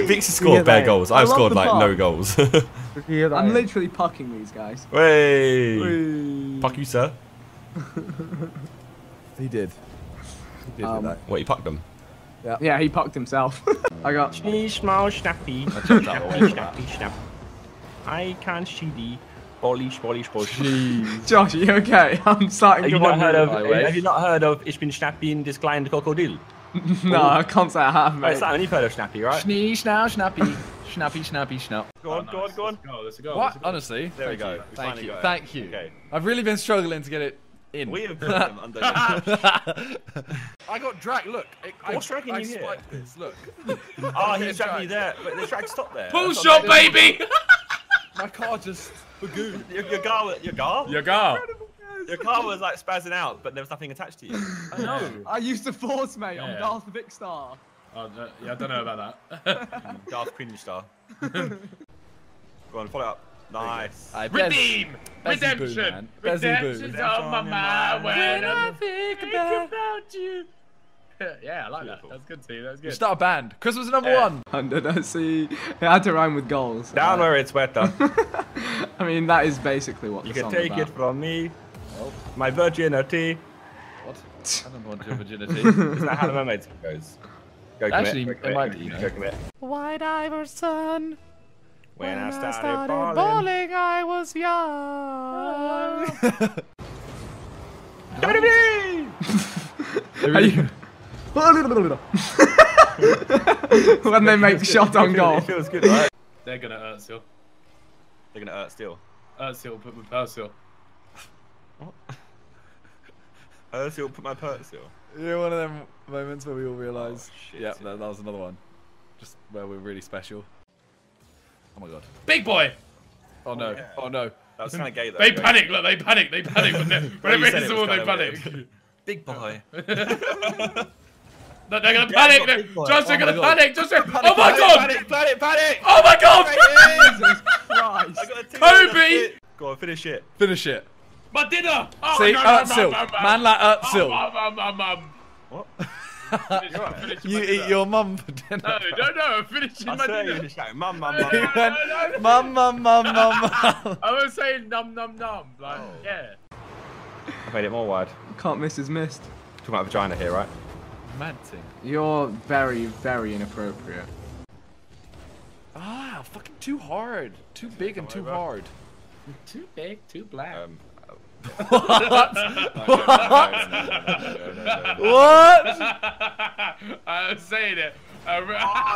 Wait, Vixie scored bare goals. I've scored like no goals. I'm literally pucking these guys. Wait, puck you, sir. He did. He did that. What, he pucked them? Yeah. Yeah, he pucked himself. I got. Small snappy. Snappy. I can't see the polish. Josh, are you okay? I'm starting to wonder. Have you not heard of Ich bin Schnappi in this client Krokodil? No, I can't say I have, mate. Sam, you've heard of Snappy, right? Snappy. Go on. Let's go. What? Honestly, there we go. Thank you. Okay. I've really been struggling to get it in. We have put them under. I got dragged. Look. What's dragging you here? This. Look. Oh, he's dragging you there. But the drag stopped there. Pull shot, baby! My car just bagooed. Your car? Your car was like spazzing out, but there was nothing attached to you. I know. I used the force, mate. I'm Darth Vikkstar. Yeah, I don't know about that. Darth Queen Star. Go on, follow up. Nice. Redeem! Redemption! Redemption's on my mind when I think about you. Yeah, I like that. That's good, T. That's good. We start a band. Christmas number one. Under the sea. It had to rhyme with goals. Down where it's wetter. I mean, that is basically what the song's about. You can take it from me. Oh. My virginity. What? I don't want your virginity. Isn't that how the mermaid goes? Go commit. White Iverson. When I started bowling, I was young. When they make shot on goal. It feels good, right? They're gonna Ertzil. They're gonna Ertzil. Ertzil, put my Persil. What? Ertzil, put my Persil. Yeah, one of them moments where we all realise. Oh, yeah, that was another one. Just where we're really special. Oh my god. Big boy! Oh no, oh no. That was kind of gay though. They panic, look, they panic. Whenever it's all, they panic. Weird. Big boy. No, they're gonna panic! Johnson gonna panic! Johnson! Oh my god! Panic! Oh my god! Jesus Christ! Kobe! Go on, finish it. Finish it. My dinner! Oh, see, Ertzil. Man like Ertzil. What? You eat your mum for dinner. No, I'm finishing my dinner. Mum. I was saying num. Like, yeah. I made it more wide. Can't miss is missed. Talking about vagina here, right? Mad thing. You're very, very inappropriate. Ah, fucking too hard. Too big and too hard. Too big, too black. What? What? I was saying it.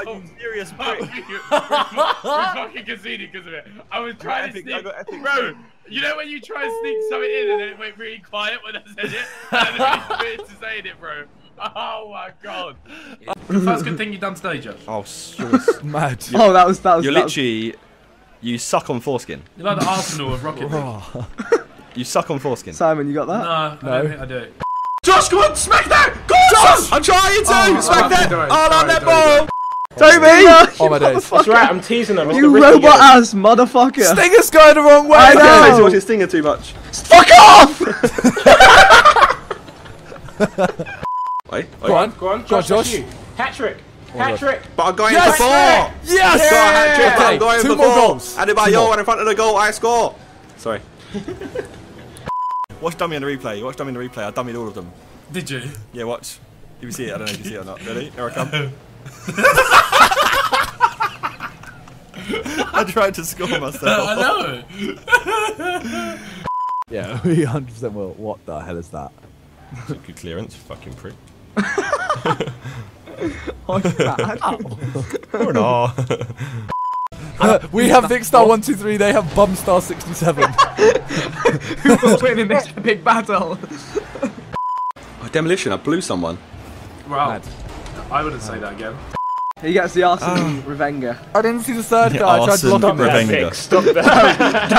You serious prick. We fucking conceded because of it. I was trying to sneak. Bro, you know when you try and sneak something in and then it went really quiet when I said it? I didn't really to saying it, bro. Oh my god. The first good thing you've done today, Josh. Oh, so mad. Oh, that was. You're literally. You suck on foreskin. You're like the Arsenal of Rocket League. You suck on foreskin. Simon, you got that? No, I don't think I do. Josh, come on, smack that! Go on, Josh! I'm trying to! Smack that! On that ball! Toby! Oh my days. That's right, I'm teasing him. You robot ass motherfucker. Stinger's going the wrong way! I know! He's watching Stinger too much. Fuck off! Go on, Josh. Hat-trick! Hat-trick! But I'm going for four! Yes! Hat-trick, I'm going for four! And if I go in front of the goal, I score! Sorry. Watch dummy on the replay. I dummied all of them. Did you? Yeah, watch. If you see it, I don't know if you see it or not. Ready? Here I come. I tried to score myself. I know. Yeah, we 100% will. What the hell is that? That's a good clearance, fucking prick. Or not. We have Vikkstar123, they have Bumstar67. Who will win in this big battle? Demolition, I blew someone. Wow. Mad. I wouldn't say that again. He gets the Arsene Revenga. I didn't see the third guy, I tried to block him. Revenga. Stop that.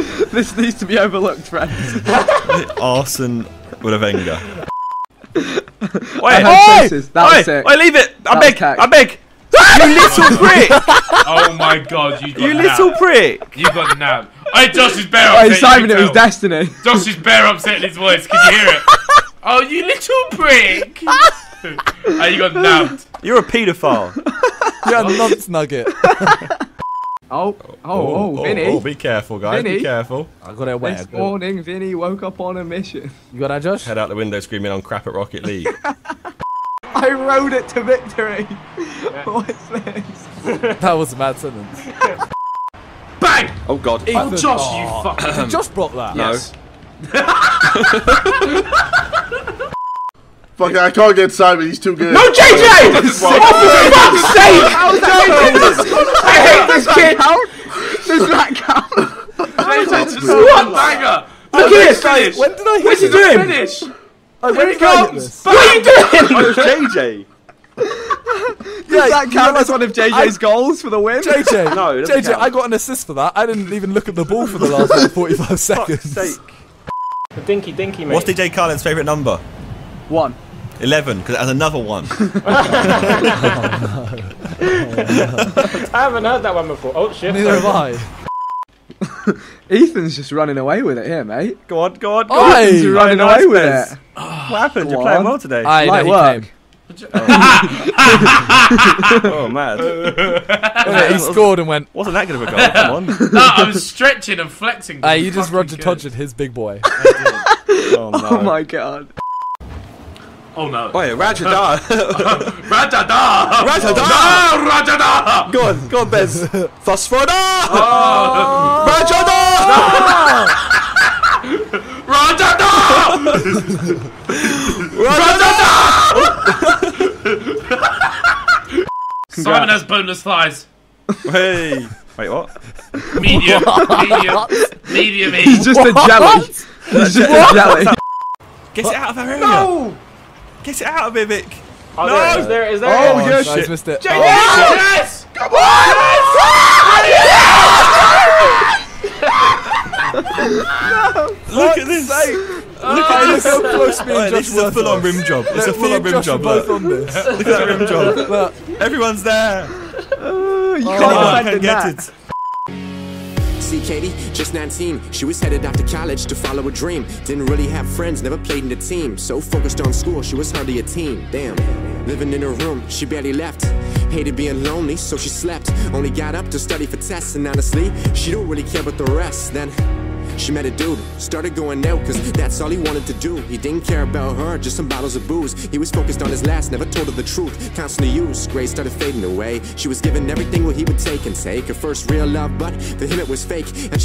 Don't. This needs to be overlooked, friends. The Arsene Revenga. Wait, leave it! I beg! You little prick! Oh my god, you got nabbed. You little prick! You got nabbed. Hey, Josh is bare upset. Hey, Simon, it was destiny. Josh is bare upset in his voice, can you hear it? Oh, you little prick! And you got nabbed. You're a paedophile. You're a nonce nugget. Oh, Vinny. Oh, be careful, guys. Vinny. Be careful. I got it wet. This morning, Vinny woke up on a mission. You got that, Josh? Head out the window screaming on crap at Rocket League. I rode it to victory. Yeah. What's this? That was a mad sentence. Bang! Oh, God. Oh, Josh, you fuck. Did Josh block that? Yes. No. Fuck, I can't get inside, but he's too good. No, JJ! Oh, for fuck's sake! I hate this kid! Does that count? What banger! Look at this! When did I hit him? Where's he doing? Oh, here he comes! What are you doing? Oh, it was JJ. Does that count as one of JJ's goals for the win? JJ, no, JJ, I got an assist for that. I didn't even look at the ball for the last like, 45 seconds. Fuck's sake. The dinky dinky, mate. What's DJ Carlin's favourite number? 11, because it has another one. Oh, no. I haven't heard that one before. Oh shit. Neither have I. Ethan's just running away with it here, mate. Go on, go on, go on. Ethan's running away with it. What happened? You're playing well today. Light work. Oh, mad. He scored and went, wasn't that good of a goal? Come on. No, I was stretching and flexing. Hey, you just Roger Todgered his big boy. I did. Oh, no. Oh my god. Oh no. Oh yeah, Rajada! Rajada! Rajada! Rajada! Go on, go on, Bez. Phosphora! Rajada! Rajada! Rajada! Simon has boneless thighs. Hey! Wait, what? Medium. Medium. Medium. He's just a jelly. He's just a jelly. Get it out of our area. No! Get it out of here, Vic! Oh, no! Is there? Oh, yes! Nice, missed it. JJ! Oh. Yes! Come on! Yes! No! Look at this! Look at this! So close me and Josh. This is a full-on rim job. It's a full-on rim job. Both on this. Look at that rim job. Look. Everyone's there. You can't get it. See Katie, just 19, she was headed off to college to follow a dream. Didn't really have friends, never played in a team. So focused on school, she was hardly a teen. Damn, living in her room, she barely left. Hated being lonely, so she slept. Only got up to study for tests, and honestly, she don't really care about the rest. Then she met a dude, started going out, cause that's all he wanted to do. He didn't care about her, just some bottles of booze. He was focused on his last, never told her the truth. Constantly used, grades started fading away. She was giving everything what he would take and take. Her first real love, but for him it was fake. And